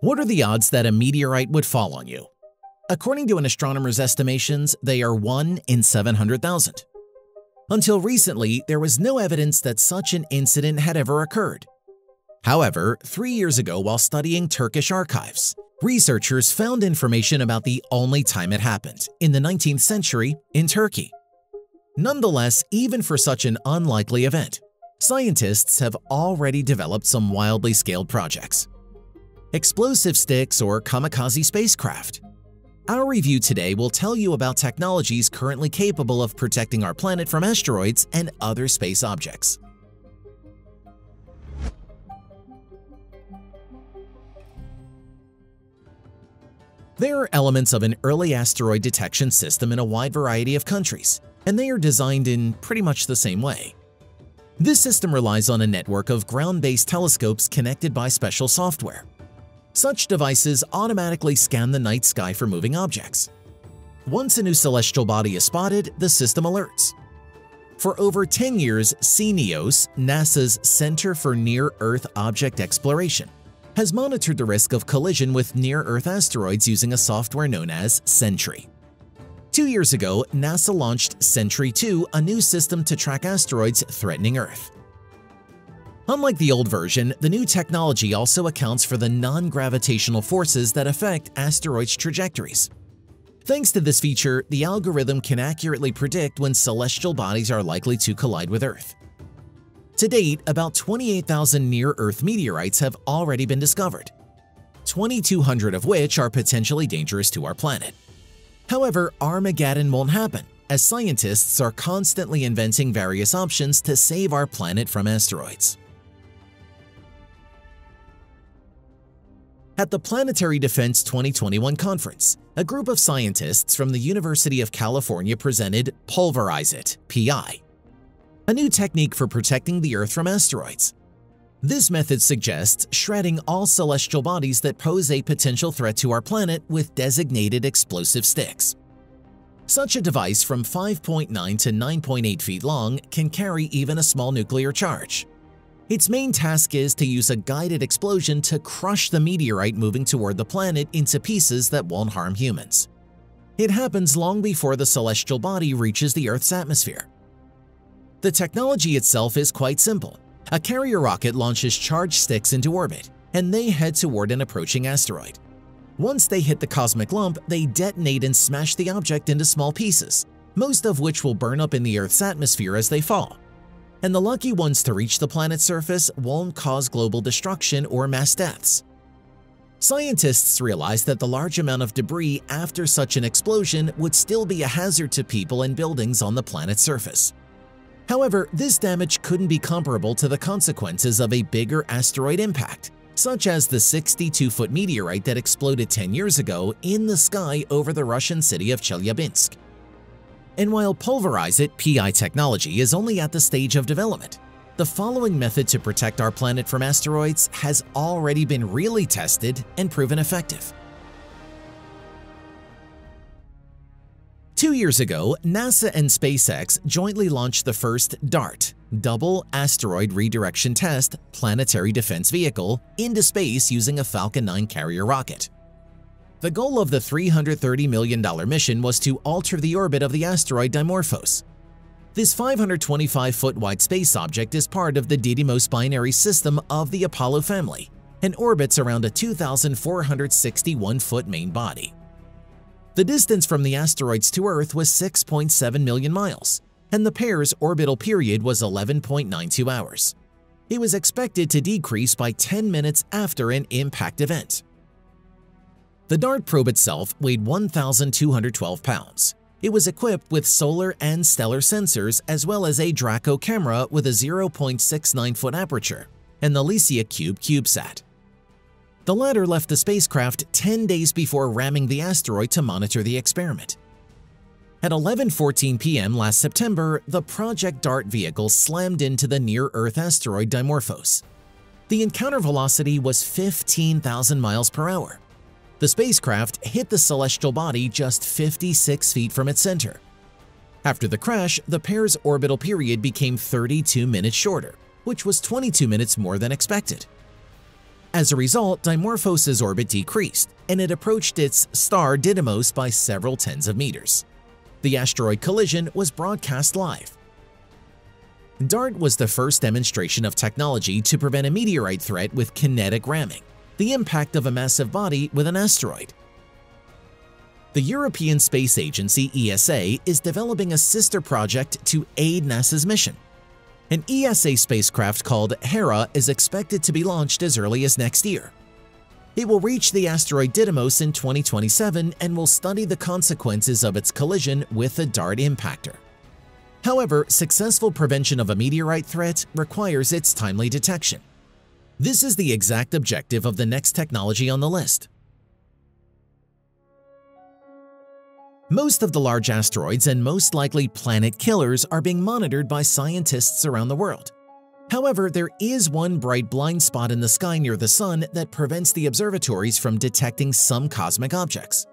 What are the odds that a meteorite would fall on you? According to an astronomer's estimations, they are 1 in 700,000. Until recently, there was no evidence that such an incident had ever occurred. However, 3 years ago, while studying Turkish archives, researchers found information about the only time it happened, in the 19th century, in Turkey. Nonetheless, even for such an unlikely event, scientists have already developed some wildly scaled projects. Explosive sticks or kamikaze spacecraft. Our review today will tell you about technologies currently capable of protecting our planet from asteroids and other space objects. There are elements of an early asteroid detection system in a wide variety of countries, and they are designed in pretty much the same way. This system relies on a network of ground-based telescopes connected by special software. Such devices automatically scan the night sky for moving objects. Once a new celestial body is spotted, the system alerts. For over 10 years, CNEOS, NASA's Center for Near-Earth Object Exploration, has monitored the risk of collision with near-Earth asteroids using a software known as Sentry. 2 years ago, NASA launched Sentry 2, a new system to track asteroids threatening Earth. Unlike the old version, the new technology also accounts for the non-gravitational forces that affect asteroids' trajectories. Thanks to this feature, the algorithm can accurately predict when celestial bodies are likely to collide with Earth. To date, about 28,000 near-Earth meteorites have already been discovered, 2,200 of which are potentially dangerous to our planet. However, Armageddon won't happen, as scientists are constantly inventing various options to save our planet from asteroids. At the Planetary Defense 2021 conference, a group of scientists from the University of California presented Pulverize It, PI, a new technique for protecting the Earth from asteroids. This method suggests shredding all celestial bodies that pose a potential threat to our planet with designated explosive sticks. Such a device from 5.9 to 9.8 feet long can carry even a small nuclear charge. Its main task is to use a guided explosion to crush the meteorite moving toward the planet into pieces that won't harm humans. It happens long before the celestial body reaches the Earth's atmosphere. The technology itself is quite simple. A carrier rocket launches charged sticks into orbit, and they head toward an approaching asteroid. Once they hit the cosmic lump, they detonate and smash the object into small pieces, most of which will burn up in the Earth's atmosphere as they fall. And the lucky ones to reach the planet's surface won't cause global destruction or mass deaths. Scientists realized that the large amount of debris after such an explosion would still be a hazard to people and buildings on the planet's surface. However, this damage couldn't be comparable to the consequences of a bigger asteroid impact, such as the 62-foot meteorite that exploded 10 years ago in the sky over the Russian city of Chelyabinsk. And while Pulverize It PI technology is only at the stage of development, the following method to protect our planet from asteroids has already been really tested and proven effective. 2 years ago, NASA and SpaceX jointly launched the first DART, Double Asteroid Redirection Test, Planetary Defense Vehicle, into space using a Falcon 9 carrier rocket. The goal of the $330 million mission was to alter the orbit of the asteroid Dimorphos. This 525-foot-wide space object is part of the Didymos binary system of the Apollo family and orbits around a 2,461-foot main body. The distance from the asteroids to Earth was 6.7 million miles, and the pair's orbital period was 11.92 hours. It was expected to decrease by 10 minutes after an impact event. The DART probe itself weighed 1,212 pounds. It was equipped with solar and stellar sensors as well as a Draco camera with a 0.69-foot aperture and the LICIACube CubeSat. The latter left the spacecraft 10 days before ramming the asteroid to monitor the experiment. At 11:14 p.m. last September, the Project DART vehicle slammed into the near-Earth asteroid Dimorphos. The encounter velocity was 15,000 miles per hour. The spacecraft hit the celestial body just 56 feet from its center. After the crash, the pair's orbital period became 32 minutes shorter, which was 22 minutes more than expected. As a result, Dimorphos' orbit decreased, and it approached its star Didymos by several tens of meters. The asteroid collision was broadcast live. DART was the first demonstration of technology to prevent a meteorite threat with kinetic ramming, the impact of a massive body with an asteroid. The European Space Agency ESA is developing a sister project to aid NASA's mission. An ESA spacecraft called HERA is expected to be launched as early as next year. It will reach the asteroid Didymos in 2027 and will study the consequences of its collision with a DART impactor. However, successful prevention of a meteorite threat requires its timely detection. This is the exact objective of the next technology on the list. Most of the large asteroids and most likely planet killers are being monitored by scientists around the world. However, there is one bright blind spot in the sky near the Sun that prevents the observatories from detecting some cosmic objects.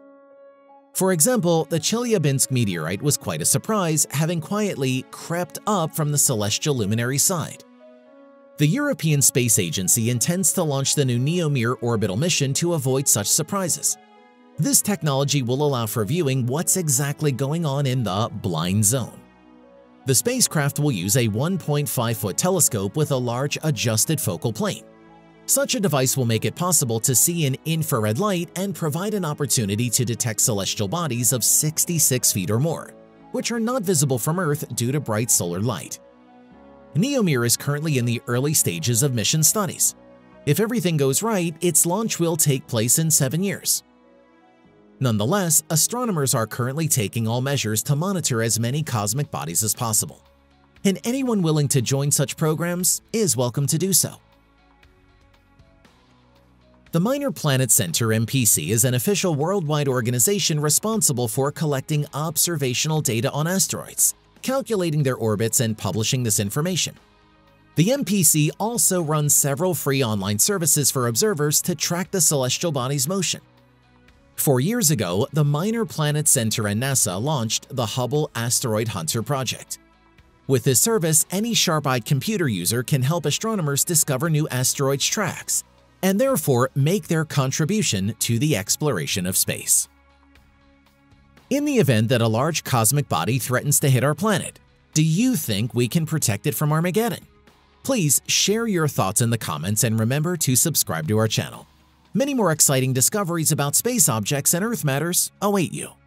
For example, the Chelyabinsk meteorite was quite a surprise, having quietly crept up from the celestial luminary side. The European Space Agency intends to launch the new Neomir orbital mission to avoid such surprises. This technology will allow for viewing what's exactly going on in the blind zone. The spacecraft will use a 1.5-foot telescope with a large adjusted focal plane. Such a device will make it possible to see in infrared light and provide an opportunity to detect celestial bodies of 66 feet or more, which are not visible from Earth due to bright solar light. Neomir is currently in the early stages of mission studies. If everything goes right, its launch will take place in 7 years. Nonetheless, astronomers are currently taking all measures to monitor as many cosmic bodies as possible, and anyone willing to join such programs is welcome to do so. The Minor Planet Center (MPC) is an official worldwide organization responsible for collecting observational data on asteroids, calculating their orbits, and publishing this information. The MPC also runs several free online services for observers to track the celestial body's motion. 4 years ago, the Minor Planet Center and NASA launched the Hubble Asteroid Hunter Project. With this service, any sharp-eyed computer user can help astronomers discover new asteroids' tracks and therefore make their contribution to the exploration of space. In the event that a large cosmic body threatens to hit our planet, do you think we can protect it from Armageddon? Please share your thoughts in the comments and remember to subscribe to our channel. Many more exciting discoveries about space objects and Earth matters await you.